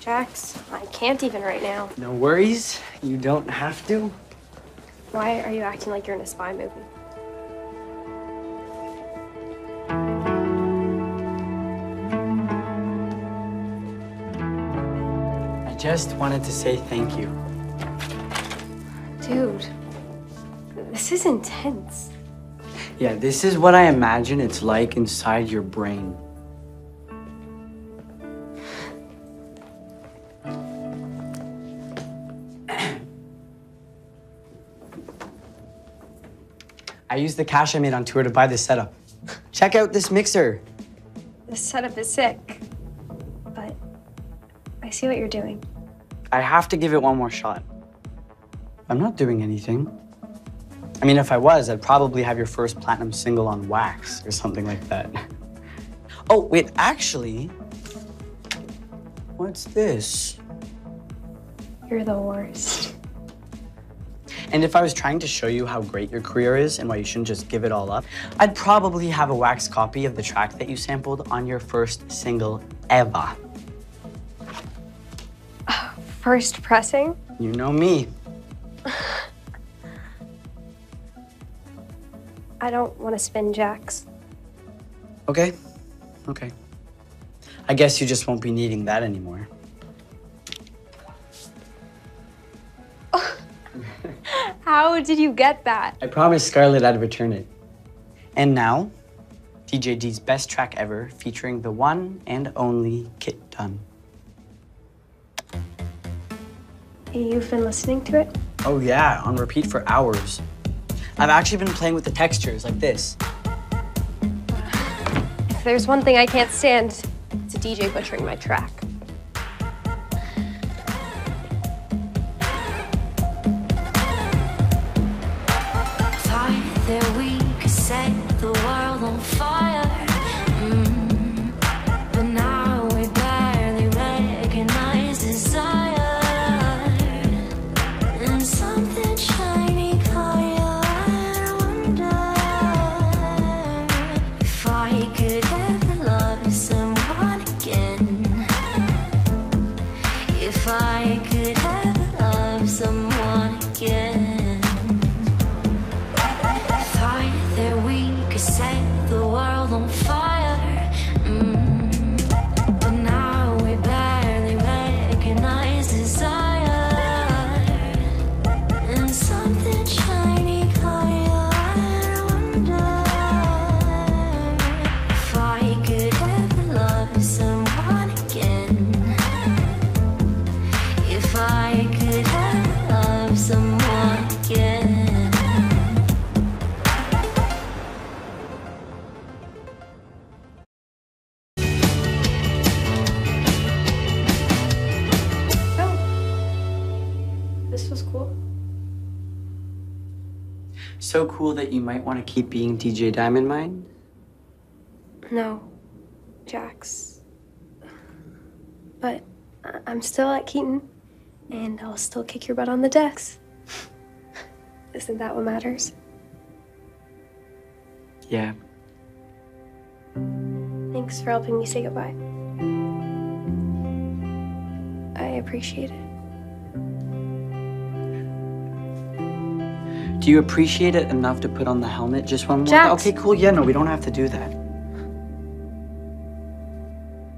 Jax, I can't even right now. No worries. You don't have to. Why are you acting like you're in a spy movie? I just wanted to say thank you. Dude, this is intense. Yeah, this is what I imagine it's like inside your brain. I used the cash I made on tour to buy this setup. Check out this mixer. This setup is sick, but I see what you're doing. I have to give it one more shot. I'm not doing anything. I mean, if I was, I'd probably have your first platinum single on wax or something like that. Oh, wait, actually, what's this? You're the worst. And if I was trying to show you how great your career is and why you shouldn't just give it all up, I'd probably have a wax copy of the track that you sampled on your first single ever. First pressing? You know me. I don't want to spin, Jax. Okay, okay. I guess you just won't be needing that anymore. How did you get that? I promised Scarlett I'd return it. And now, DJ D's best track ever, featuring the one and only Kit Dunn. You've been listening to it? Oh yeah, on repeat for hours. I've actually been playing with the textures, like this. If there's one thing I can't stand, it's a DJ butchering my track. Thought that we could set the world on fire, but now we barely recognize desire, and something shiny caught your eye. I wonder if I could ever love someone again, if I could ever love someone again. Set the world on fire, but now we barely recognize desire, and something shiny caught your eye. I wonder if I could ever love someone again, if I could ever love someone again. So cool that you might want to keep being DJ Diamond Mind? No, Jax. But I'm still at Keaton, and I'll still kick your butt on the decks. Isn't that what matters? Yeah. Thanks for helping me say goodbye. I appreciate it. Do you appreciate it enough to put on the helmet just one more time? Okay, cool. Yeah, no, we don't have to do that.